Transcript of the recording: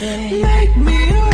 Make me